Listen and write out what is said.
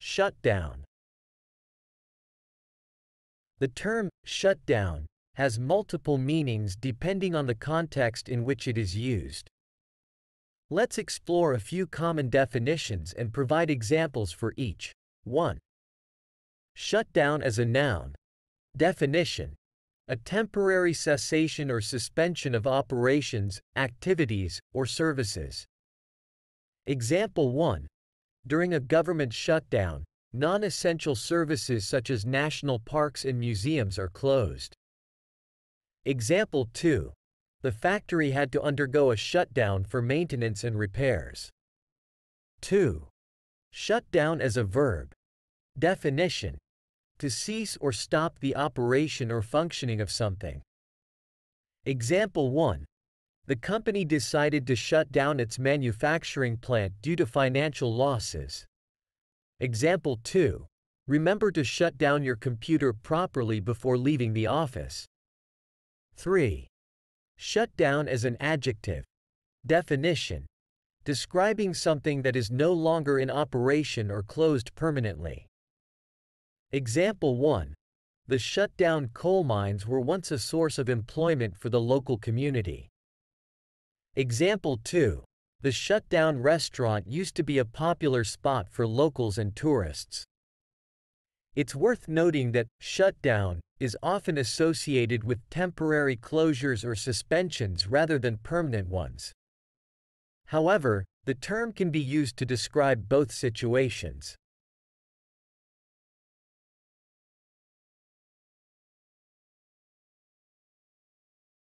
Shut down. The term shut down has multiple meanings depending on the context in which it is used. Let's explore a few common definitions and provide examples for each. 1. Shut down as a noun. Definition: a temporary cessation or suspension of operations, activities, or services. Example 1. During a government shutdown, non-essential services such as national parks and museums are closed. Example 2. The factory had to undergo a shutdown for maintenance and repairs. 2. Shut down as a verb. Definition: to cease or stop the operation or functioning of something. Example 1. The company decided to shut down its manufacturing plant due to financial losses. Example 2. Remember to shut down your computer properly before leaving the office. 3. Shut down as an adjective. Definition: describing something that is no longer in operation or closed permanently. Example 1. The shut-down coal mines were once a source of employment for the local community. Example 2. The shut-down restaurant used to be a popular spot for locals and tourists. It's worth noting that shutdown is often associated with temporary closures or suspensions rather than permanent ones. However, the term can be used to describe both situations.